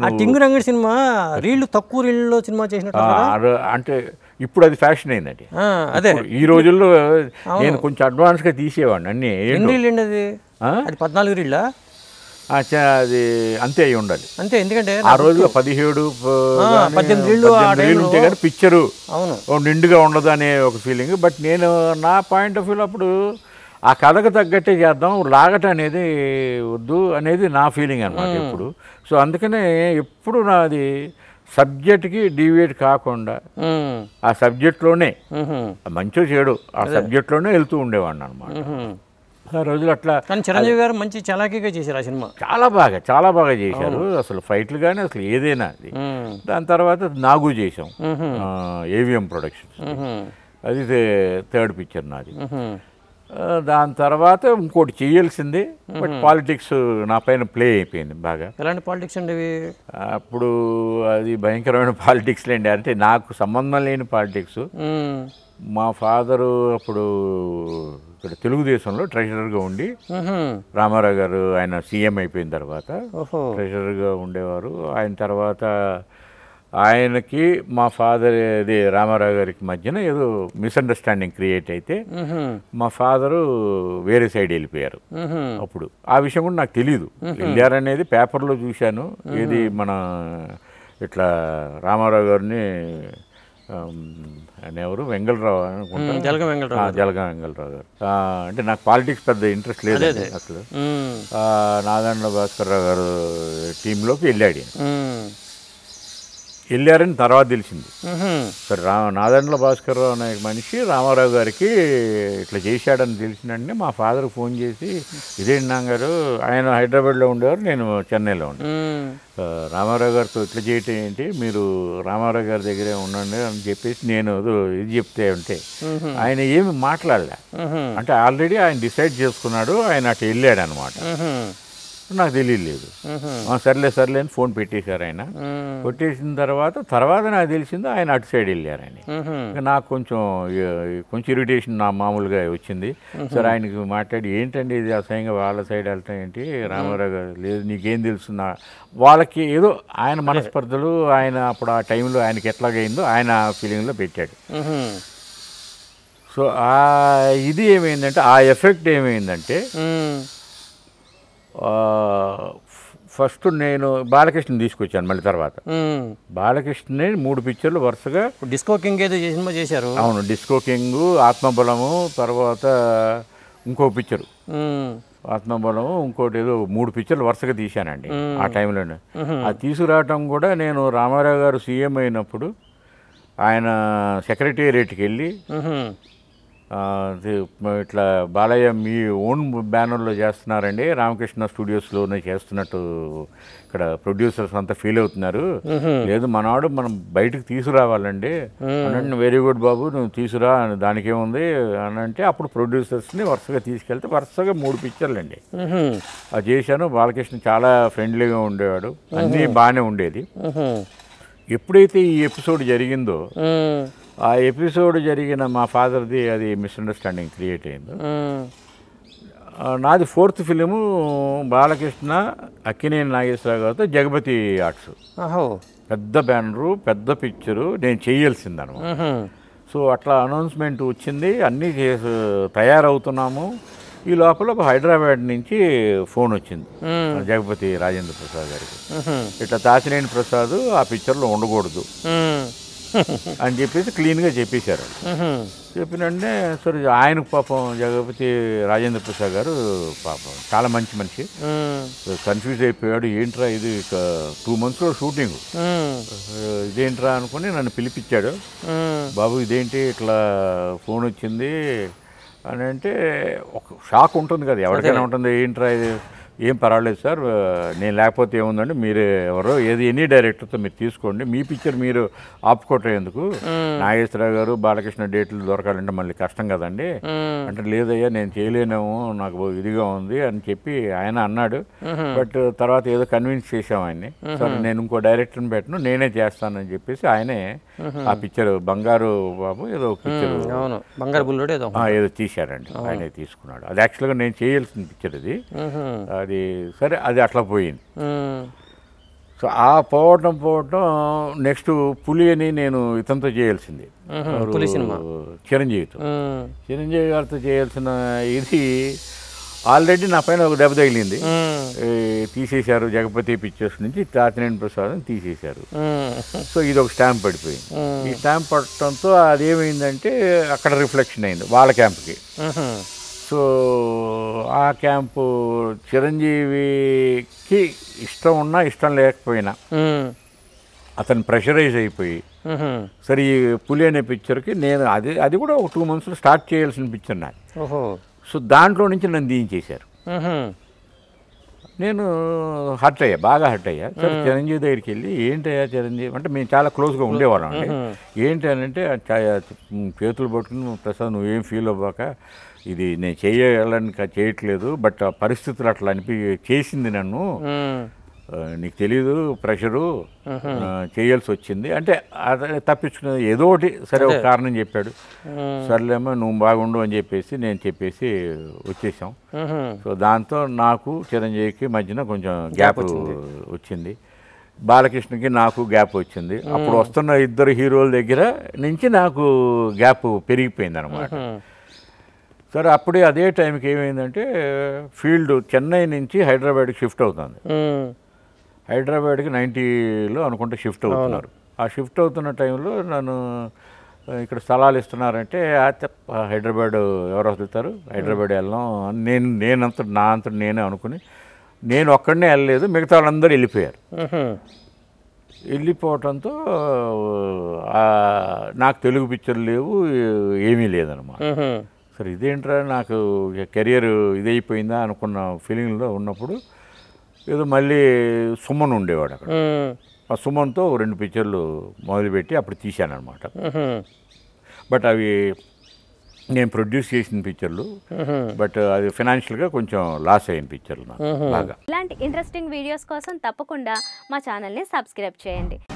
टिंग रंगड़ cinema reel तक्कु रील सिनेमा अंटे इप्पुडु अदि फैशन अयिंदंडि अदे ई रोजुल्लो नेनु कोंచెం అడ్వాన్స్ గా తీసేవాడిని అన్ని ఎన్ని రీల్ అండి అది 14 రీల్ अच्छा అది అంతే అయి ఉండాలి అంతే ఎందుకంటే ఆ రోజుల్లో 17 18 రీల్ ఆ రీల్ ఉంటే గాని పిక్చర్ అవును ఓ నిండుగా ఉండదనే ఒక ఫీలింగ్ బట్ నేను నా పాయింట్ ఆఫ్ వ్యూ అప్పుడు ఆ కథకు తగ్గట్టే చేద్దాం లాగట అనేది వద్దు అనేది నా ఫీలింగ్ అన్నమాట ఇప్పుడు సో అందుకనే ఎప్పుడు నాది సబ్జెక్ట్ కి డివియేట్ కాకుండా ఆ సబ్జెక్ట్ లోనే మంచో చెడు ఆ సబ్జెక్ట్ లోనే వెళ్తూ ఉండేవాడిని అన్నమాట ఆ రోజులు అట్లా కానీ చిరంజీవి గారు మంచి చలాకీగా చేశారు ఆ సినిమా చాలా బాగా చేశారు అసలు ఫైట్లు గాని అసలు ఏదైనా దాని తర్వాత నాగు చేశాం ఏవిఎం ప్రొడక్షన్స్ అది థర్డ్ పిక్చర్ నాది దాని తర్వాత ఇంకోటి చేయాల్సింది బట్ పాలిటిక్స్ నా పైన ప్లే అయిపోయింది బాగా ఎలాంటి పాలిటిక్స్ అండి అప్పుడు అది భయంకరమైన పాలిటిక్స్ లేండి అంటే నాకు సంబంధం లేని పాలిటిక్స్ మా ఫాదరు అప్పుడు ఇక్కడ తెలుగుదేశంలో ట్రెజరర్గా ఉండి రామారావు గారు ఆయన సీఎం అయిపోయిన తర్వాత ట్రెజరర్గా ఉండేవారు ఆయన తర్వాత आयन की मा फादर अभी रामाराव गारी मध्य एदो मिसअंडरस्टैंडिंग क्रिएट अयिते मा फादर वेरे सैड वेल्लिपोयारु अप्पुडु आ विषयं कूडा नाकु तेलियदु इल्लारनेदी पेपर लो चूसानु इदी मन इट्ला रामाराव गारिनि ఆయన ఎవరు వెంగళరావు అనుకుంటా జలగం వెంగళరావు గారు అంటే నాకు పాలిటిక్స్ పెద్ద ఇంట్రెస్ట్ లేదు అసలు నాదండ్ల భాస్కర్రావు గారు టీంలోకి వెళ్ళాడు వెళ్ళారని తర్వాత తెలిసింది సరే నాదండ్ల భాస్కర్రావు అనే మనిషి రామారావు గారికి ఇట్లా చేశాడని తెలిసినంటే మా ఫాదర్ ఫోన్ చేసి ఇదేంటి నాన్నగారు ఆయన హైదరాబాద్లో ఉండేవారు నేను చెన్నైలో ఉండే రామారావు గారితో ఇట్లా చేయటం ఏంటి మీరు రామారావు గారి దగ్గరే ఉండండి అని చెప్పేసి నేను ఇది చెప్తే ఉంటే ఆయన ఏమి మాట్లాడలే అంటే ఆల్రెడీ ఆయన డిసైడ్ చేసుకున్నాడు ఆయన అటు వెళ్ళాడు అనమాట నాకు తెలియలేదు సర్లే సర్లే అని ఫోన్ పెట్టేశారు ఆయన కొట్టేసిన తర్వాత నాకు తెలిసింది ఆయన అటు సైడ్ వెళ్ళారని నాకు కొంచెం ఇరిటేషన్ నా మామూలుగా వచ్చింది సరే ఆయనకి మాట్లాడి ఏంటండి ఇది అసహ్యంగా వాళ్ళ సైడ్ వెళ్ళటం ఏంటి రామారావు గారు లేదు నీకేం తెలుసున్నా వాళ్ళకి ఏదో ఆయన మనస్పర్ధలు ఆయన అప్పుడు ఆ టైంలో ఆయనకి ఎట్లాగైందో ఆయన ఫీలింగ్లో పెట్టాడు సో ఇది ఏమైందంటే ఆ ఎఫెక్ట్ ఏమైందంటే ఫస్ట్ నేను బాలకృష్ణ తీసుకొచ్చాను మళ్ళీ తర్వాత బాలకృష్ణని 3 పిక్చర్లు వరుసగా డిస్కో కింగ్ ఏదో సినిమా చేశారు అవును డిస్కో కింగ్ ఆత్మబలము తర్వాత ఇంకో పిక్చరు ఆత్మబలము ఇంకోటి ఏదో 3 పిక్చర్లు వరుసగా తీశానండి ఆ టైంలోనే అది తీసుకురావటం కూడా నేను రామారావు గారు సీఎం అయినప్పుడు ఆయన సెక్రటేరియట్కి వెళ్ళి ఇట్లా బాలయ్య మీ ఓన్ బ్యానర్లో చేస్తున్నారండి రామకృష్ణ స్టూడియోస్లోనే చేస్తున్నట్టు ఇక్కడ ప్రొడ్యూసర్స్ అంతా ఫీల్ అవుతున్నారు లేదు మనవాడు మనం బయటకు తీసుకురావాలండి అనంటే వెరీ గుడ్ బాబు నువ్వు తీసుకురా దానికేముంది అని అంటే అప్పుడు ప్రొడ్యూసర్స్ని వరుసగా తీసుకెళ్తే వరుసగా 3 పిక్చర్లండి అది చేశాను బాలకృష్ణ చాలా ఫ్రెండ్లీగా ఉండేవాడు అన్నీ బాగానే ఉండేది ఎప్పుడైతే ఈ ఎపిసోడ్ జరిగిందో ఆ ఎపిసోడ్ జరిగిన మా ఫాదర్ది అది మిస్అండర్స్టాండింగ్ క్రియేట్ అయింది నాది 4th ఫిలిము బాలకృష్ణ అక్కినేని నాగేశ్వరరావు గారితో జగపతి ఆర్ట్స్ పెద్ద బ్యానరు పెద్ద పిక్చరు నేను చేయాల్సిందనమాట సో అట్లా అనౌన్స్మెంట్ వచ్చింది అన్నీ తయారవుతున్నాము ఈ లోపల హైదరాబాద్ నుంచి ఫోన్ వచ్చింది జగపతి రాజేంద్ర ప్రసాద్ గారికి ఇట్లా తాతినేని ప్రసాద్ ఆ పిక్చర్లో ఉండకూడదు అని చెప్పేసి క్లీన్గా చెప్పేశారు చెప్పినంటే సరే ఆయన పాపం జగపతి రాజేంద్ర ప్రసాద్ గారు పాపం చాలా మంచి మనిషి కన్ఫ్యూజ్ అయిపోయాడు ఏంట్రా ఇది 2 monthsలో షూటింగ్ ఇదేంట్రా అనుకుని నన్ను పిలిపించాడు బాబు ఇదేంటి ఇట్లా ఫోన్ వచ్చింది అని అంటే ఒక షాక్ ఉంటుంది కదా ఎవరికైనా ఉంటుంది ఏంట్రా ఇది ఏం పర్వాలేదు సార్ నేను లేకపోతే ఏముందండి మీరు ఎవరో ఏది ఎనీ డైరెక్టర్తో మీరు తీసుకోండి మీ పిక్చర్ మీరు ఆపుకోవటం ఎందుకు నాగేశ్వరరావు గారు బాలకృష్ణ డేట్లు దొరకాలంటే మళ్ళీ కష్టం కదండి అంటే లేదయ్యా నేను చేయలేనేమో నాకు ఇదిగా ఉంది అని చెప్పి ఆయన అన్నాడు బట్ తర్వాత ఏదో కన్విన్స్ చేసాం ఆయన్ని సరే నేను ఇంకో డైరెక్టర్ని పెట్టను నేనే చేస్తానని చెప్పేసి ఆయనే ఆ పిక్చర్ బంగారు బాబు ఏదో పిక్చర్ బంగారు బుల్లెట్ ఏదో తీశారండి ఆయనే తీసుకున్నాడు అది యాక్చువల్గా నేను చేయాల్సిన పిక్చర్ అది సరే అది అట్లా పోయింది సో ఆ పోవడం నెక్స్ట్ పులి అని నేను ఇతంతో చేయాల్సింది పులి సినిమా చిరంజీవి గారితో చేయాల్సిన ఇది ఆల్రెడీ నా పైన ఒక దెబ్బ తగిలింది తీసేశారు జగపతి పిక్చర్స్ నుంచి తాతినేని ప్రసాద్ అని తీసేశారు సో ఇది ఒక స్టాంప్ పడిపోయింది ఈ స్టాంప్ పడటంతో అదేమైందంటే అక్కడ రిఫ్లెక్షన్ అయింది వాళ్ళ క్యాంప్కి సో ఆ క్యాంపు చిరంజీవికి ఇష్టం ఉన్నా ఇష్టం లేకపోయినా అతను ప్రెషరైజ్ అయిపోయి సరే ఈ పులి అనే పిక్చర్కి నేను అది అది కూడా ఒక 2 months స్టార్ట్ చేయాల్సిన పిక్చర్ నాకు సో దాంట్లో నుంచి నన్ను దించేశారు నేను హర్ట్ అయ్యా బాగా హర్ట్ అయ్యా సరే చిరంజీవి దగ్గరికి వెళ్ళి ఏంటయ్యా చిరంజీవి అంటే మేము చాలా క్లోజ్గా ఉండేవాళ్ళం అండి ఏంటి అని అంటే చేతులు పట్టుకుని ప్రసాద్ నువ్వేం ఫీల్ అవ్వక ఇది నేను చేయాలని చేయట్లేదు బట్ ఆ పరిస్థితులు అట్లా అనిపి చేసింది నన్ను నీకు తెలీదు ప్రెషరు చేయాల్సి వచ్చింది అంటే తప్పించుకునేది ఏదో ఒకటి సరే ఒక కారణం చెప్పాడు సర్లేమో నువ్వు బాగుండు అని చెప్పేసి నేను చెప్పేసి వచ్చేసాం సో దాంతో నాకు చిరంజీవికి మధ్యన కొంచెం గ్యాప్ వచ్చింది బాలకృష్ణకి నాకు గ్యాప్ వచ్చింది అప్పుడు వస్తున్న ఇద్దరు హీరోల దగ్గర నుంచి నాకు గ్యాప్ పెరిగిపోయింది అనమాట సరే అప్పుడే అదే టైంకి ఏమైందంటే ఫీల్డ్ చెన్నై నుంచి హైదరాబాద్కి షిఫ్ట్ అవుతుంది హైదరాబాద్కి 90లో అనుకుంటే షిఫ్ట్ అవుతున్నారు ఆ షిఫ్ట్ అవుతున్న టైంలో నన్ను ఇక్కడ స్థలాలు ఇస్తున్నారంటే హైదరాబాద్ ఎవరు వదులుతారు హైదరాబాద్ వెళ్ళాం అని నా అంతటి నేనే అనుకుని నేను ఒక్కడనే వెళ్ళలేదు మిగతా వాళ్ళందరూ వెళ్ళిపోయారు వెళ్ళిపోవటంతో నాకు తెలుగు పిక్చర్లు లేవు ఏమీ లేదనమాట సరే ఇదేంట్రా నాకు కెరియర్ ఇదైపోయిందా అనుకున్న ఫీలింగ్లో ఉన్నప్పుడు ఏదో మళ్ళీ సుమన్ ఉండేవాడు అక్కడ ఆ సుమన్తో 2 pictures మొదలుపెట్టి అప్పుడు తీశాను అనమాట బట్ అవి నేను ప్రొడ్యూస్ చేసిన పిక్చర్లు బట్ అది ఫైనాన్షియల్గా కొంచెం లాస్ అయిన పిక్చర్లు నాకు బాగా ఇలాంటి ఇంట్రెస్టింగ్ వీడియోస్ కోసం తప్పకుండా మా ఛానల్ని సబ్స్క్రైబ్ చేయండి.